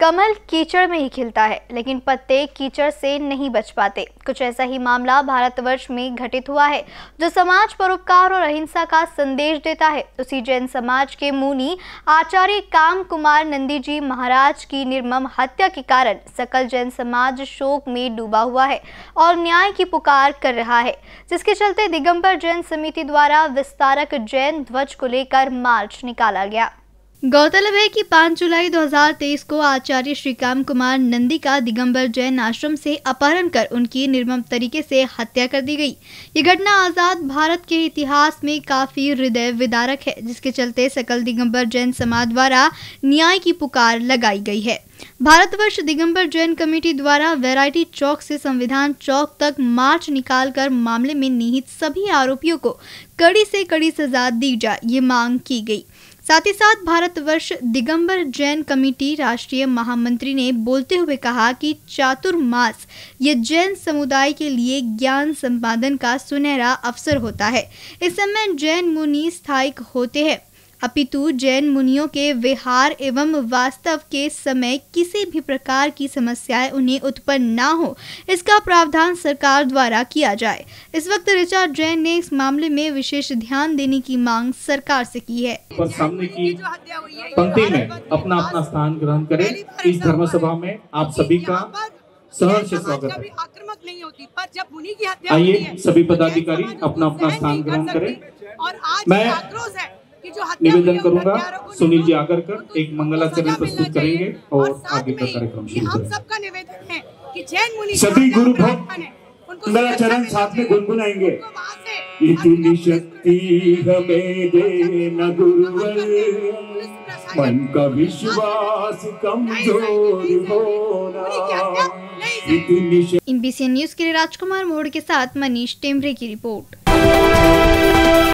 कमल कीचड़ में ही खिलता है लेकिन पत्ते कीचड़ से नहीं बच पाते। कुछ ऐसा ही मामला भारतवर्ष में घटित हुआ है जो समाज, परोपकार और अहिंसा का संदेश देता है। उसी जैन समाज के मुनि आचार्य कामकुमार नंदी जी महाराज की निर्मम हत्या के कारण सकल जैन समाज शोक में डूबा हुआ है और न्याय की पुकार कर रहा है, जिसके चलते दिगम्बर जैन समिति द्वारा विस्तारक जैन ध्वज को लेकर मार्च निकाला गया। गौरतलब है कि 5 जुलाई 2023 को आचार्य श्री कामकुमार नंदी का दिगम्बर जैन आश्रम से अपहरण कर उनकी निर्मम तरीके से हत्या कर दी गई। ये घटना आज़ाद भारत के इतिहास में काफ़ी हृदय विदारक है, जिसके चलते सकल दिगम्बर जैन समाज द्वारा न्याय की पुकार लगाई गई है। भारतवर्ष दिगम्बर जैन कमेटी द्वारा वैरायटी चौक से संविधान चौक तक मार्च निकालकर मामले में निहित सभी आरोपियों को कड़ी से कड़ी सजा दी जाए, ये मांग की गई। साथ ही साथ भारतवर्ष दिगम्बर जैन कमेटी राष्ट्रीय महामंत्री ने बोलते हुए कहा कि चातुर्मास ये जैन समुदाय के लिए ज्ञान संपादन का सुनहरा अवसर होता है। इस समय जैन मुनि स्थायिक होते हैं, अपितु जैन मुनियों के विहार एवं वास्तव के समय किसी भी प्रकार की समस्याएं उन्हें उत्पन्न ना हो, इसका प्रावधान सरकार द्वारा किया जाए। इस वक्त ऋचा जैन ने इस मामले में विशेष ध्यान देने की मांग सरकार से की है। पर सामने की पंक्ति में अपना अपना स्थान ग्रहण करें। इस धर्म सभा में आप सभी का सहर्ष स्वागत है। आक्रमक नहीं होती, पर जब मुनि की हत्या होती है, सभी पदाधिकारी अपना अपना स्थान ग्रहण करें। और आज निवेदन करूंगा सुनील जी आकर कर एक मंगलाचरण प्रस्तुत करेंगे और आगे का कार्यक्रम शुरू करेंगे। हम सबका निवेदन है कि जैन मुनि सभी गुरु भक्त मंगलाचरण साथ में गुनगुनाएंगे। इतनी शक्ति हमें देना गुरुवर, मन का विश्वास कमजोर होना। INBCN न्यूज के लिए राजकुमार मोड़ के साथ मनीष टेम्बरे की रिपोर्ट।